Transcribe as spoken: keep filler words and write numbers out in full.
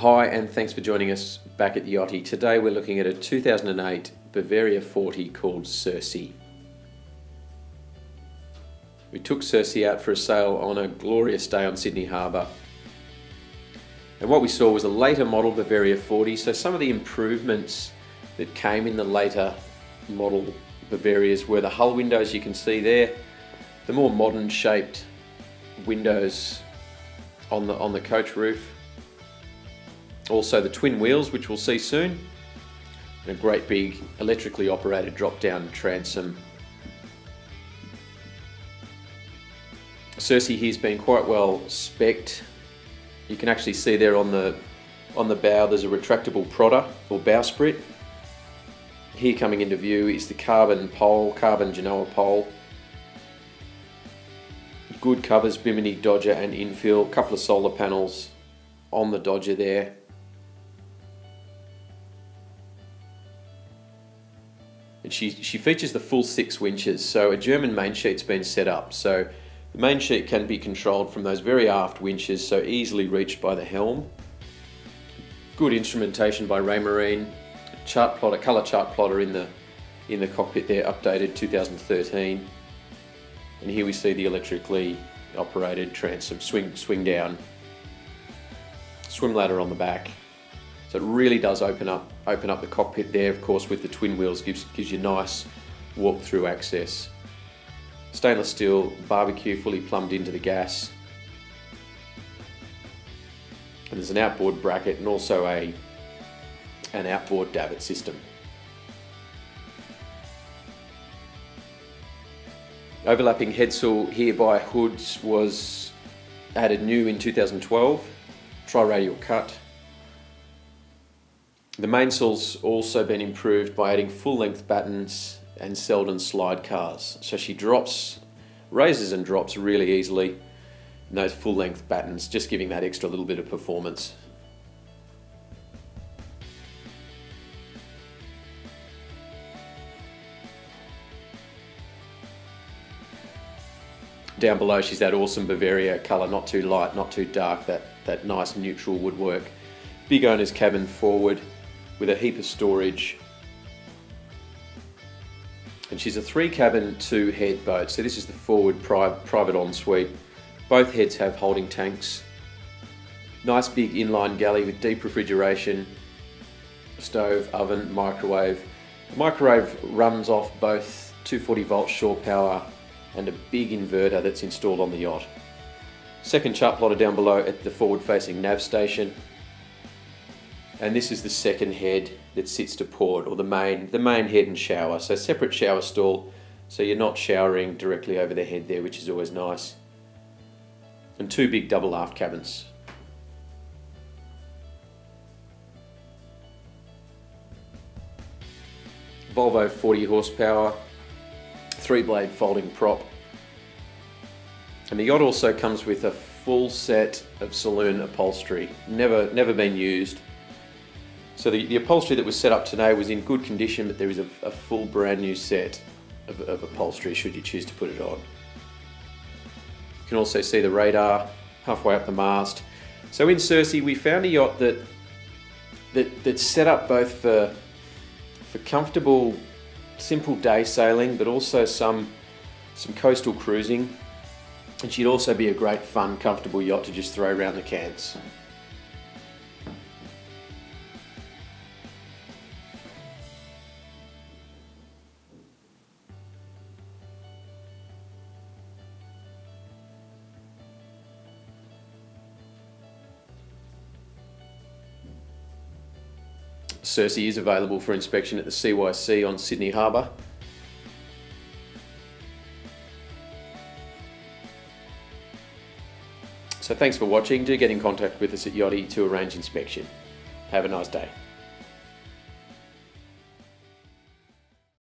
Hi, and thanks for joining us back at YOTI. Today we're looking at a two thousand eight Bavaria forty called Circe. We took Circe out for a sail on a glorious day on Sydney Harbour. And what we saw was a later model Bavaria forty, so some of the improvements that came in the later model Bavarias were the hull windows you can see there, the more modern shaped windows on the, on the coach roof, also the twin wheels, which we'll see soon, and a great big electrically operated drop-down transom. Circe here's been quite well specced. You can actually see there on the on the bow there's a retractable prodder or bowsprit. Here coming into view is the carbon pole, carbon Genoa pole. Good covers, Bimini, Dodger and infill, couple of solar panels on the Dodger there. And she, she features the full six winches, so a German main sheet's been set up, so the main sheet can be controlled from those very aft winches, so easily reached by the helm. Good instrumentation by Raymarine, chart plotter, colour chart plotter in the, in the cockpit there, updated two thousand thirteen. And here we see the electrically operated transom, swing, swing down, swim ladder on the back. So it really does open up, open up the cockpit there, of course, with the twin wheels, gives, gives you nice walk-through access. Stainless steel barbecue fully plumbed into the gas. And there's an outboard bracket and also a, an outboard davit system. Overlapping headsail here by Hoods was added new in two thousand twelve, tri-radial cut. The mainsail's also been improved by adding full-length battens and Selden slide cars. So she drops, raises and drops really easily, and those full-length battens, just giving that extra little bit of performance. Down below she's that awesome Bavaria colour, not too light, not too dark, that, that nice neutral woodwork. Big owner's cabin forward with a heap of storage. And she's a three cabin, two head boat, so this is the forward pri private ensuite. Both heads have holding tanks. Nice big inline galley with deep refrigeration, stove, oven, microwave. The microwave runs off both two hundred forty volt shore power and a big inverter that's installed on the yacht. Second chart plotter down below at the forward facing nav station. And this is the second head that sits to port, or the main, the main head and shower. So separate shower stall, so you're not showering directly over the head there, which is always nice. And two big double aft cabins. Volvo forty horsepower. Three blade folding prop. And the yacht also comes with a full set of saloon upholstery, never never been used. So the, the upholstery that was set up today was in good condition, but there is a, a full brand new set of, of upholstery should you choose to put it on. You can also see the radar halfway up the mast. So in Circe we found a yacht that, that that's set up both for, for comfortable simple day sailing, but also some some coastal cruising, and she'd also be a great fun, comfortable yacht to just throw around the cans. Circe is available for inspection at the C Y C on Sydney Harbour. So thanks for watching. Do get in contact with us at YOTI to arrange inspection. Have a nice day.